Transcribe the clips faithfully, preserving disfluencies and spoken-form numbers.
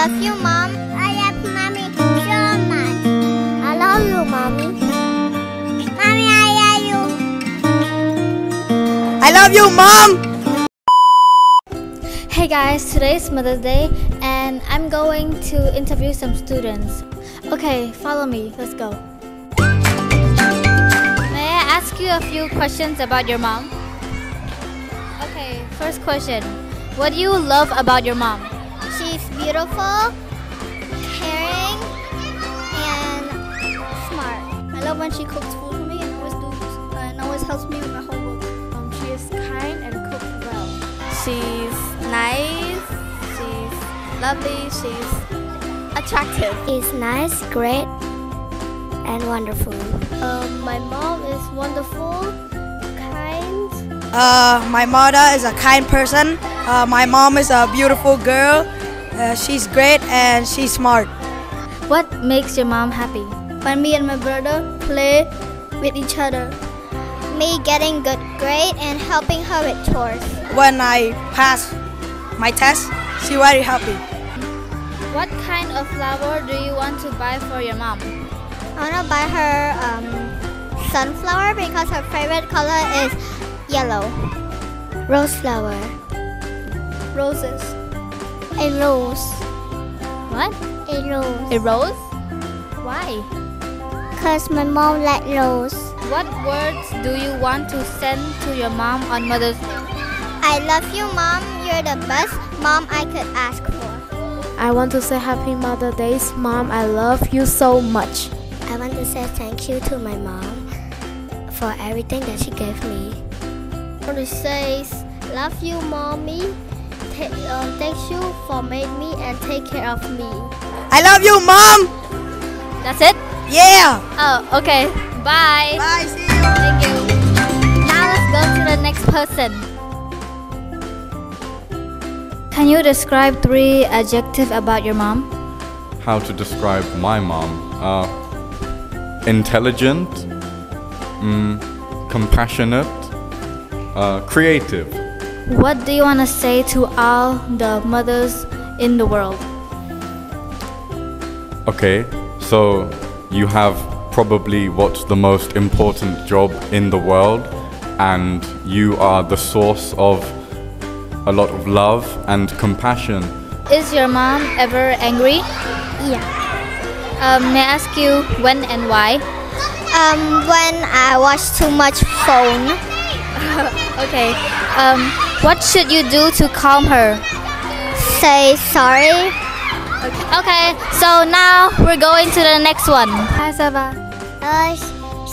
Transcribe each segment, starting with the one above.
love you, Mom. I love Mommy so much. I love you, Mommy. Mommy, I love you. I love you, Mom. Hey guys, today is Mother's Day and I'm going to interview some students. Okay, follow me. Let's go. May I ask you a few questions about your mom? Okay, first question. What do you love about your mom? She's beautiful, caring, and smart. I love when she cooks food for me and always, do, uh, and always helps me with my homework. Um, she is kind and cooks well. She's nice, she's lovely, she's attractive. She's nice, great, and wonderful. Um, my mom is wonderful, kind. Uh, my mother is a kind person. Uh, my mom is a beautiful girl, uh, she's great and she's smart. What makes your mom happy? When me and my brother play with each other. Me getting good grade and helping her with chores. When I pass my test, she's very happy. What kind of flower do you want to buy for your mom? I want to buy her um, sunflower because her favorite color is yellow. Rose flower. Roses. A rose. What? A rose. A rose? Why? Because my mom likes rose. What words do you want to send to your mom on Mother's Day? I love you, Mom. You're the best mom I could ask for. I want to say Happy Mother's Day, Mom. I love you so much. I want to say thank you to my mom for everything that she gave me. I want to say love you, Mommy. Um, thank you for making me and take care of me. I love you, Mom! That's it? Yeah! Oh, okay. Bye! Bye, see you! Thank you. Now let's go to the next person. Can you describe three adjectives about your mom? How to describe my mom? Uh, intelligent, mm, compassionate, uh, creative. What do you want to say to all the mothers in the world? Okay, so you have probably what's the most important job in the world, and you are the source of a lot of love and compassion. Is your mom ever angry? Yeah. Um, may I ask you when and why? Um, when I watch too much phone. Okay. Um, What should you do to calm her? Say sorry. Okay, okay, so now we're going to the next one. Hi, Saba. Hi,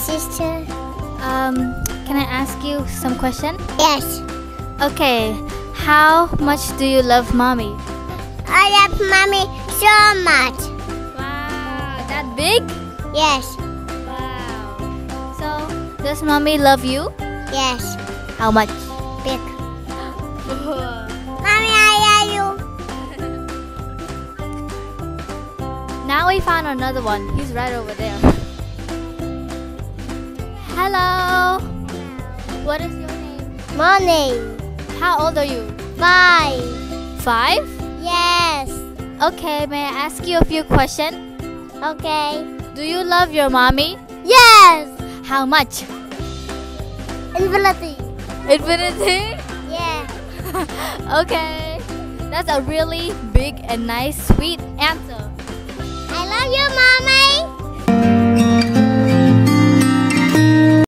sister. Um, can I ask you some question? Yes. Okay, how much do you love Mommy? I love Mommy so much. Wow, that big? Yes. Wow. So, does Mommy love you? Yes. How much? Big. Mommy, I love you. Now we found another one. He's right over there. Hello. Hello. What is your name? My name. How old are you? Five. Five? Yes. Okay, may I ask you a few questions? Okay. Do you love your mommy? Yes. How much? Infinity. Infinity? Yeah. Okay, that's a really big and nice, sweet answer. I love you, Mommy.